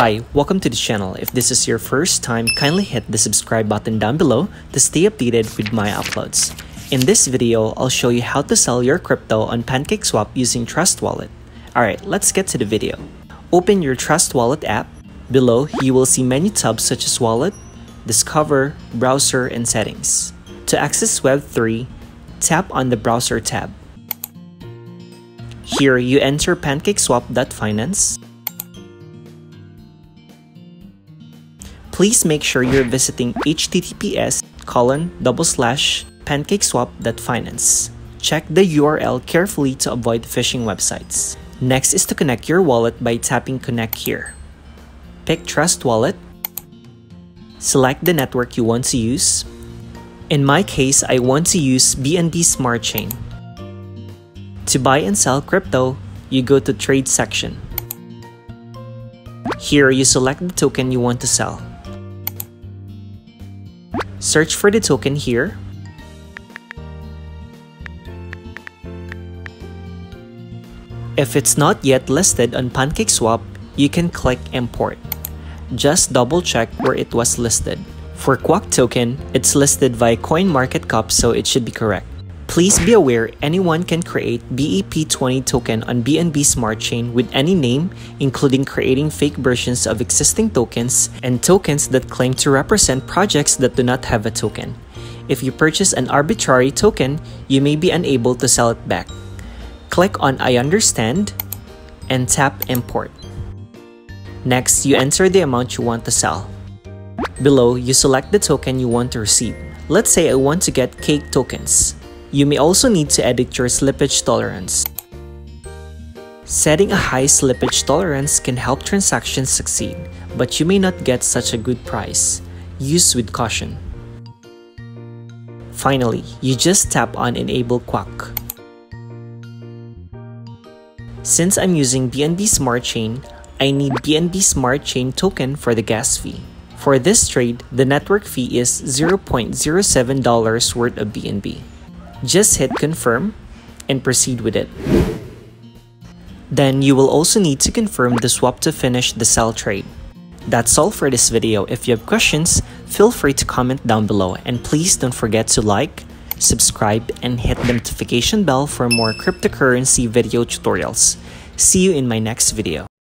Hi, welcome to the channel. If this is your first time, kindly hit the subscribe button down below to stay updated with my uploads. In this video, I'll show you how to sell your crypto on PancakeSwap using Trust Wallet. Alright, let's get to the video. Open your Trust Wallet app. Below, you will see many tabs such as Wallet, Discover, Browser, and Settings. To access Web3, tap on the Browser tab. Here, you enter pancakeswap.finance. Please make sure you're visiting https://pancakeswap.finance. Check the URL carefully to avoid phishing websites. Next is to connect your wallet by tapping Connect here. Pick Trust Wallet. Select the network you want to use. In my case, I want to use BNB Smart Chain. To buy and sell crypto, you go to Trade section. Here, you select the token you want to sell. Search for the token here. If it's not yet listed on PancakeSwap, you can click Import. Just double check where it was listed. For Quack token, it's listed via CoinMarketCup, so it should be correct. Please be aware anyone can create BEP20 token on BNB Smart Chain with any name, including creating fake versions of existing tokens and tokens that claim to represent projects that do not have a token. If you purchase an arbitrary token, you may be unable to sell it back. Click on I understand and tap Import. Next, you enter the amount you want to sell. Below, you select the token you want to receive. Let's say I want to get CAKE tokens. You may also need to edit your slippage tolerance. Setting a high slippage tolerance can help transactions succeed, but you may not get such a good price. Use with caution. Finally, you just tap on Enable Quack. Since I'm using BNB Smart Chain, I need BNB Smart Chain token for the gas fee. For this trade, the network fee is $0.07 worth of BNB. Just hit confirm and proceed with it. Then you will also need to confirm the swap to finish the sell trade. That's all for this video. If you have questions, feel free to comment down below, and please don't forget to like, subscribe, and hit the notification bell for more cryptocurrency video tutorials. See you in my next video.